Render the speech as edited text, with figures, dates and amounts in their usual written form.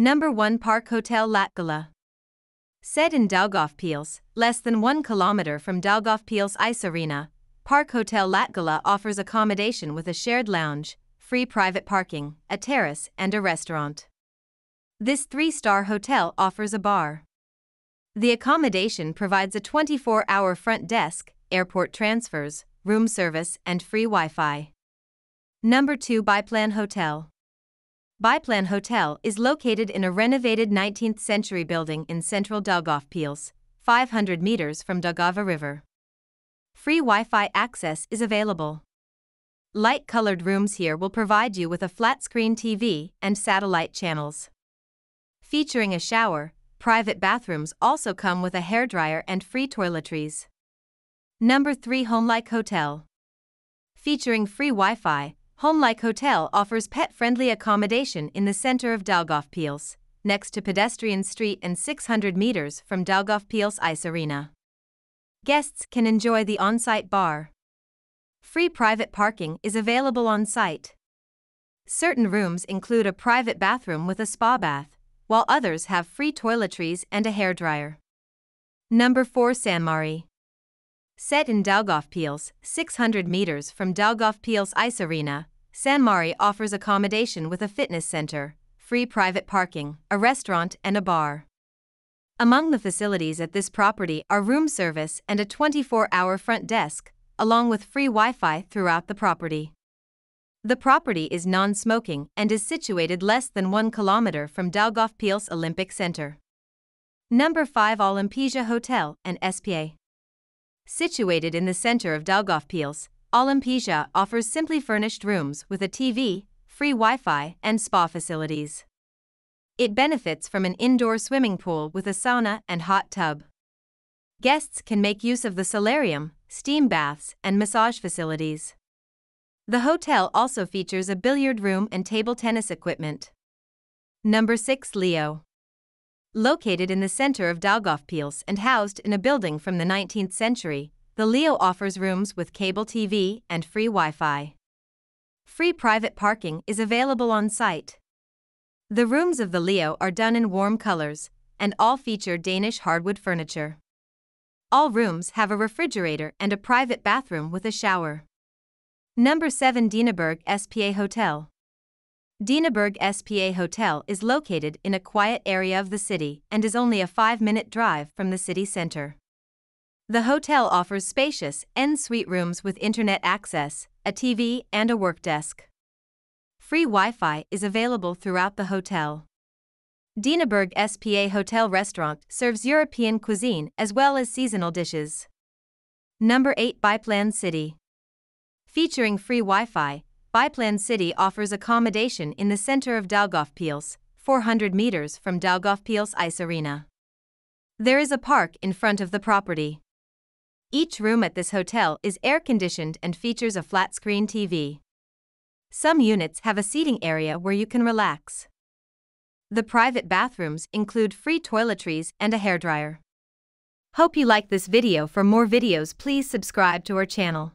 Number 1, Park Hotel Latgala. Set in Daugavpils, less than 1 kilometer from Daugavpils Ice Arena, Park Hotel Latgala offers accommodation with a shared lounge, free private parking, a terrace, and a restaurant. This 3-star hotel offers a bar. The accommodation provides a 24-hour front desk, airport transfers, room service, and free Wi-Fi. Number 2, Biplan Hotel. Biplan Hotel is located in a renovated 19th-century building in central Daugavpils, 500 meters from Daugava River. Free Wi-Fi access is available. Light-colored rooms here will provide you with a flat-screen TV and satellite channels. Featuring a shower, private bathrooms also come with a hairdryer and free toiletries. Number 3, Homelike Hotel. Featuring free Wi-Fi, Homelike Hotel offers pet-friendly accommodation in the center of Daugavpils, next to pedestrian street and 600 meters from Daugavpils Ice Arena. Guests can enjoy the on-site bar. Free private parking is available on-site. Certain rooms include a private bathroom with a spa bath, while others have free toiletries and a hairdryer. Number 4, San Mari. Set in Daugavpils, 600 meters from Daugavpils Ice Arena, San Mari offers accommodation with a fitness center, free private parking, a restaurant, and a bar. Among the facilities at this property are room service and a 24-hour front desk, along with free Wi-Fi throughout the property. The property is non-smoking and is situated less than 1 kilometer from Daugavpils Olympic Center. Number 5, Olympia Hotel and SPA. Situated in the center of Daugavpils, Olympia offers simply furnished rooms with a TV, free Wi-Fi, and spa facilities. It benefits from an indoor swimming pool with a sauna and hot tub. Guests can make use of the solarium, steam baths, and massage facilities. The hotel also features a billiard room and table tennis equipment. Number 6, Leo. Located in the center of Daugavpils and housed in a building from the 19th century, the Leo offers rooms with cable TV and free Wi-Fi. Free private parking is available on site. The rooms of the Leo are done in warm colors, and all feature Danish hardwood furniture. All rooms have a refrigerator and a private bathroom with a shower. Number 7, Dinaburg SPA Hotel. Dinaburg SPA Hotel is located in a quiet area of the city and is only a 5-minute drive from the city center. The hotel offers spacious en-suite rooms with internet access, a TV, and a work desk. Free Wi-Fi is available throughout the hotel. Dinaburg SPA Hotel restaurant serves European cuisine as well as seasonal dishes. Number 8, Biplan City. Featuring free Wi-Fi, Biplan City offers accommodation in the center of Daugavpils, 400 meters from Daugavpils Ice Arena. There is a park in front of the property. Each room at this hotel is air-conditioned and features a flat-screen TV. Some units have a seating area where you can relax. The private bathrooms include free toiletries and a hairdryer. Hope you like this video. For more videos, please subscribe to our channel.